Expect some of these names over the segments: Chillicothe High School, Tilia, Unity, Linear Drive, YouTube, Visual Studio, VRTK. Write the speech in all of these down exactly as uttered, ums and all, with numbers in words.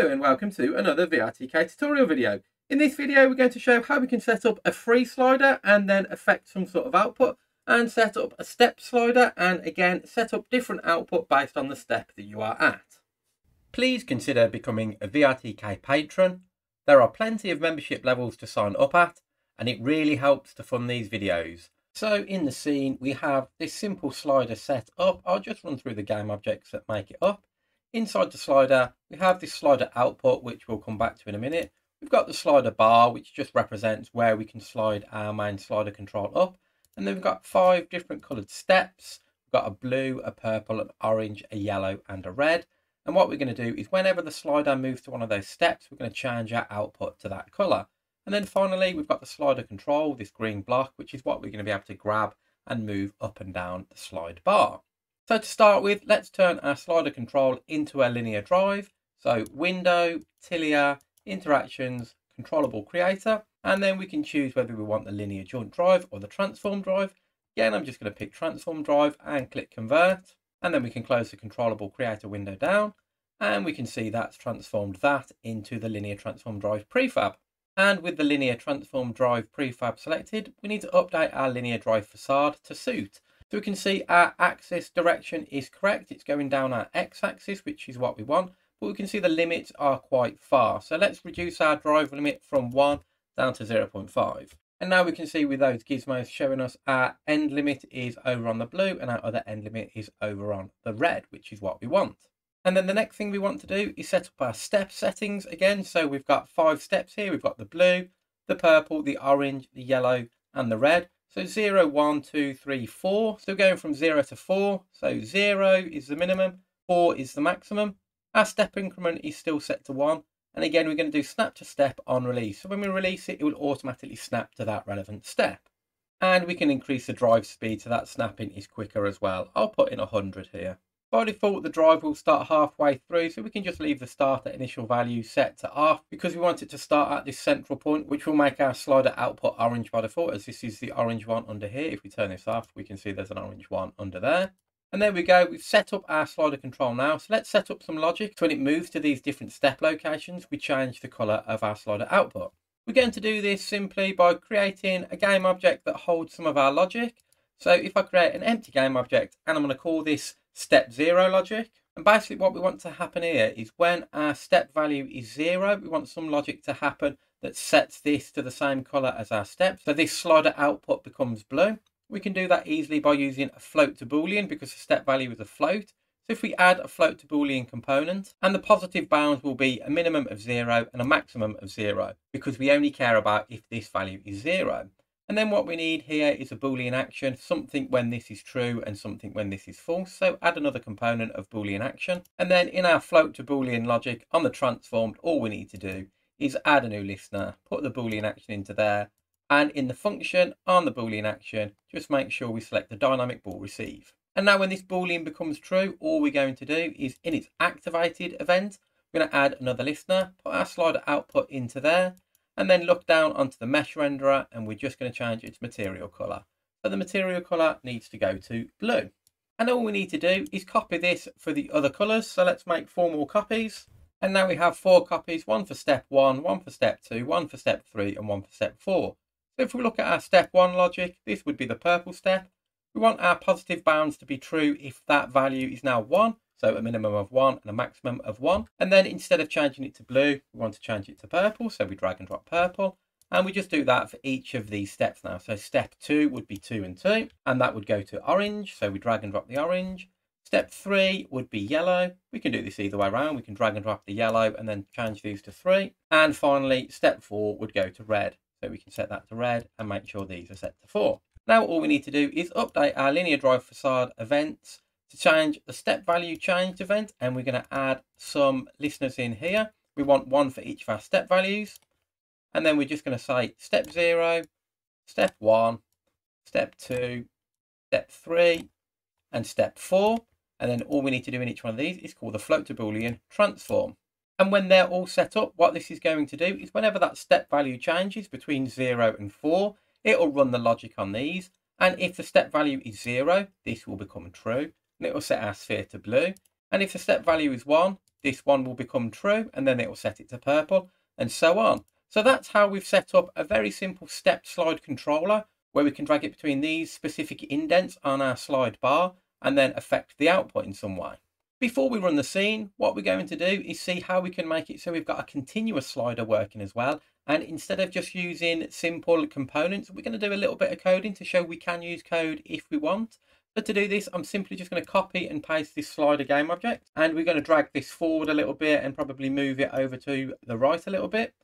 Hello and welcome to another V R T K tutorial video. In this video we're going to show how we can set up a free slider and then affect some sort of output, and set up a step slider and again set up different output based on the step that you are at. Please consider becoming a V R T K patron. There are plenty of membership levels to sign up at and it really helps to fund these videos. So in the scene we have this simple slider set up. I'll just run through the game objects that make it up. Inside the slider, we have this slider output, which we'll come back to in a minute. We've got the slider bar, which just represents where we can slide our main slider control up. And then we've got five different coloured steps. We've got a blue, a purple, an orange, a yellow, and a red. And what we're going to do is whenever the slider moves to one of those steps, we're going to change our output to that colour. And then finally, we've got the slider control, this green block, which is what we're going to be able to grab and move up and down the slide bar. So to start with, let's turn our slider control into a linear drive. So window, Tilia, interactions, controllable creator, and then we can choose whether we want the linear joint drive or the transform drive. Again, I'm just going to pick transform drive and click convert, and then we can close the controllable creator window down, and we can see that's transformed that into the linear transform drive prefab. And with the linear transform drive prefab selected, we need to update our linear drive facade to suit. So we can see our axis direction is correct. It's going down our x-axis, which is what we want. But we can see the limits are quite far. So let's reduce our drive limit from one down to zero point five. And now we can see with those gizmos showing us our end limit is over on the blue and our other end limit is over on the red, which is what we want. And then the next thing we want to do is set up our step settings again. So we've got five steps here. We've got the blue, the purple, the orange, the yellow, and the red. So zero, one, two, three, four. So going from zero to four. So zero is the minimum, four is the maximum. Our step increment is still set to one. And again, we're going to do snap to step on release. So when we release it, it will automatically snap to that relevant step. And we can increase the drive speed so that snapping is quicker as well. I'll put in one hundred here. By default, the drive will start halfway through. So we can just leave the start at initial value set to half because we want it to start at this central point, which will make our slider output orange by default, as this is the orange one under here. If we turn this off, we can see there's an orange one under there. And there we go. We've set up our slider control now. So let's set up some logic. So when it moves to these different step locations, we change the color of our slider output. We're going to do this simply by creating a game object that holds some of our logic. So if I create an empty game object, and I'm going to call this step zero logic, and basically what we want to happen here is when our step value is zero, we want some logic to happen that sets this to the same color as our step. So this slider output becomes blue. We can do that easily by using a float to boolean because the step value is a float. So if we add a float to boolean component, and the positive bounds will be a minimum of zero and a maximum of zero because we only care about if this value is zero. And then what we need here is a Boolean action, something when this is true and something when this is false. So add another component of Boolean action. And then in our float to Boolean logic on the transformed, all we need to do is add a new listener, put the Boolean action into there. And in the function on the Boolean action, just make sure we select the dynamic bool receive. And now when this Boolean becomes true, all we're going to do is in its activated event, we're going to add another listener, put our slider output into there. And then look down onto the mesh renderer and we're just going to change its material colour. So the material colour needs to go to blue. And all we need to do is copy this for the other colours. So let's make four more copies. And now we have four copies, one for step one, one for step two, one for step three and one for step four. So if we look at our step one logic, this would be the purple step. We want our positive bounds to be true if that value is now one. So a minimum of one and a maximum of one. And then instead of changing it to blue, we want to change it to purple. So we drag and drop purple. And we just do that for each of these steps now. So step two would be two and two. And that would go to orange. So we drag and drop the orange. Step three would be yellow. We can do this either way around. We can drag and drop the yellow and then change these to three. And finally, step four would go to red. So we can set that to red and make sure these are set to four. Now all we need to do is update our linear drive facade events to change the step value changed event, and we're going to add some listeners in here. We want one for each of our step values. And then we're just going to say step zero, step one, step two, step three, and step four. And then all we need to do in each one of these is call the float to Boolean transform. And when they're all set up, what this is going to do is whenever that step value changes between zero and four, it will run the logic on these. And if the step value is zero, this will become true. And it will set our sphere to blue. And if the step value is one, this one will become true, and then it will set it to purple, and so on. So that's how we've set up a very simple step slide controller where we can drag it between these specific indents on our slide bar and then affect the output in some way. Before we run the scene, what we're going to do is see how we can make it so we've got a continuous slider working as well. And instead of just using simple components, we're going to do a little bit of coding to show we can use code if we want. But to do this, I'm simply just going to copy and paste this slider game object. And we're going to drag this forward a little bit and probably move it over to the right a little bit.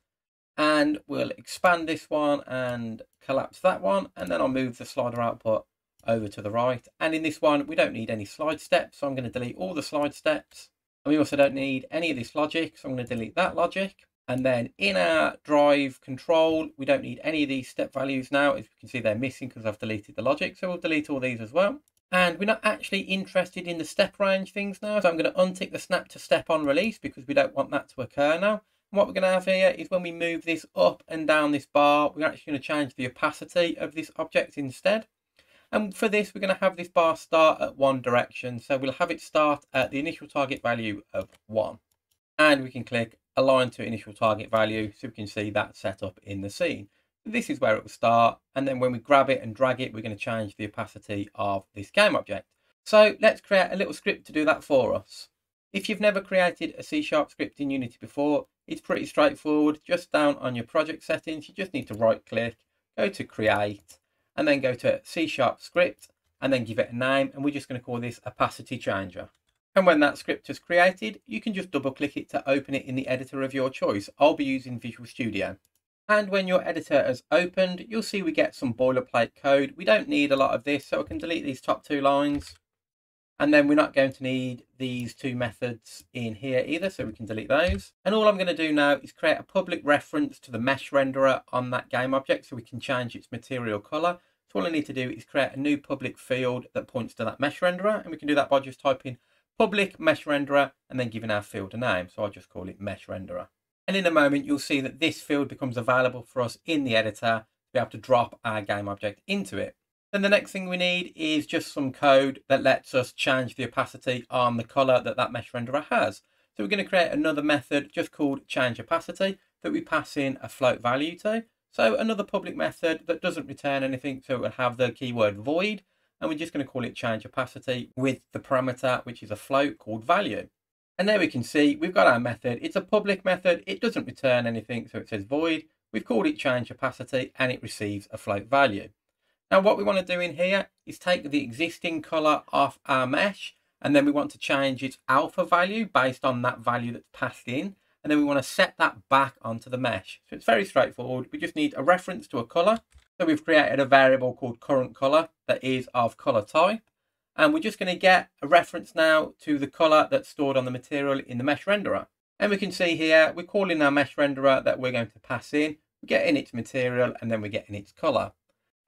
And we'll expand this one and collapse that one. And then I'll move the slider output over to the right. And in this one, we don't need any slide steps. So I'm going to delete all the slide steps. And we also don't need any of this logic. So I'm going to delete that logic. And then in our drive control, we don't need any of these step values now. As you can see, they're missing because I've deleted the logic. So we'll delete all these as well. And we're not actually interested in the step range things now. So I'm going to untick the snap to step on release because we don't want that to occur now. And what we're going to have here is when we move this up and down this bar, we're actually going to change the opacity of this object instead. And for this, we're going to have this bar start at one direction. So we'll have it start at the initial target value of one. And we can click align to initial target value, so we can see that set up in the scene. This is where it will start, and then when we grab it and drag it, we're going to change the opacity of this game object. So let's create a little script to do that for us. If you've never created a C sharp script in Unity before, it's pretty straightforward. Just down on your project settings, you just need to right click, go to create, and then go to C sharp script, and then give it a name, and we're just going to call this opacity changer. And when that script is created, you can just double click it to open it in the editor of your choice. I'll be using Visual Studio. And when your editor has opened, you'll see we get some boilerplate code. We don't need a lot of this, so I can delete these top two lines. And then we're not going to need these two methods in here either, so we can delete those. And all I'm going to do now is create a public reference to the mesh renderer on that game object so we can change its material color. So all I need to do is create a new public field that points to that mesh renderer, and we can do that by just typing public mesh renderer and then giving our field a name. So I'll just call it mesh renderer. And in a moment, you'll see that this field becomes available for us in the editor to be able to drop our game object into it. Then the next thing we need is just some code that lets us change the opacity on the color that that mesh renderer has. So we're going to create another method just called change opacity that we pass in a float value to. So another public method that doesn't return anything. So it will have the keyword void. And we're just going to call it change opacity with the parameter, which is a float called value. And there we can see we've got our method. It's a public method. It doesn't return anything. So it says void. We've called it change opacity and it receives a float value. Now, what we want to do in here is take the existing color off our mesh. And then we want to change its alpha value based on that value that's passed in. And then we want to set that back onto the mesh. So it's very straightforward. We just need a reference to a color. So we've created a variable called current color that is of color type. And we're just going to get a reference now to the color that's stored on the material in the mesh renderer. And we can see here, we're calling our mesh renderer that we're going to pass in. We're getting its material and then we're getting its color.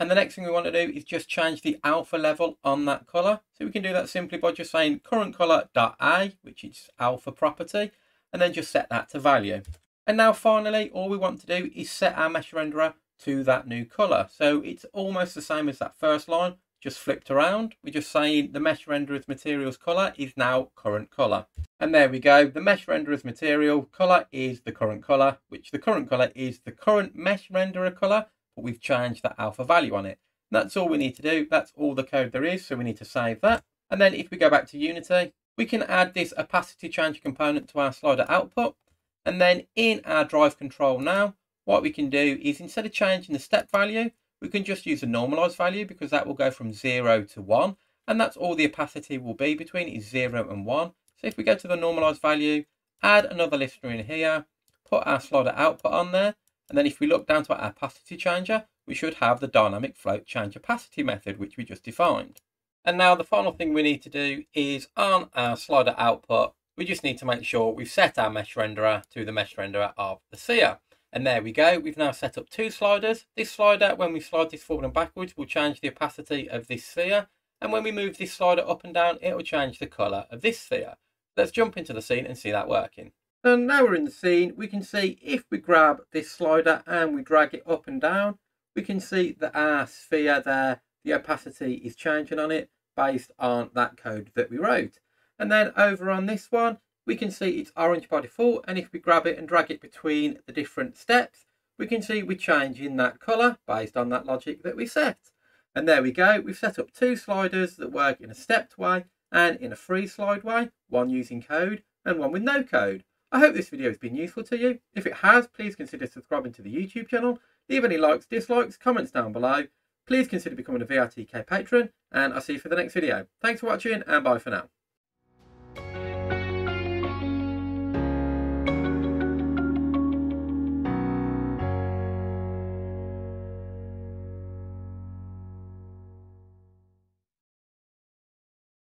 And the next thing we want to do is just change the alpha level on that color. So we can do that simply by just saying current color dot a, which is alpha property, and then just set that to value. And now finally, all we want to do is set our mesh renderer to that new color. So it's almost the same as that first line, just flipped around. We're just saying the mesh renderer's materials color is now current color. And there we go. The mesh renderer's material color is the current color, which the current color is the current mesh renderer color, but we've changed that alpha value on it. And that's all we need to do. That's all the code there is. So we need to save that. And then if we go back to Unity, we can add this opacity change component to our slider output. And then in our drive control now, what we can do is instead of changing the step value, we can just use a normalized value because that will go from zero to one. And that's all the opacity will be between is zero and one. So if we go to the normalized value, add another listener in here, put our slider output on there. And then if we look down to our opacity changer, we should have the dynamic float change opacity method, which we just defined. And now the final thing we need to do is on our slider output, we just need to make sure we've set our mesh renderer to the mesh renderer of the seer. And there we go. We've now set up two sliders. This slider, when we slide this forward and backwards, will change the opacity of this sphere. And when we move this slider up and down, it will change the color of this sphere. Let's jump into the scene and see that working. So now we're in the scene. We can see if we grab this slider and we drag it up and down, we can see that our sphere there, the opacity is changing on it based on that code that we wrote. And then over on this one, we can see it's orange by default, and if we grab it and drag it between the different steps, we can see we're changing that color based on that logic that we set. And there we go, we've set up two sliders that work in a stepped way and in a free slide way, one using code and one with no code. I hope this video has been useful to you. If it has, please consider subscribing to the YouTube channel. Leave any likes, dislikes, comments down below. Please consider becoming a V R T K patron, and I'll see you for the next video. Thanks for watching, and bye for now.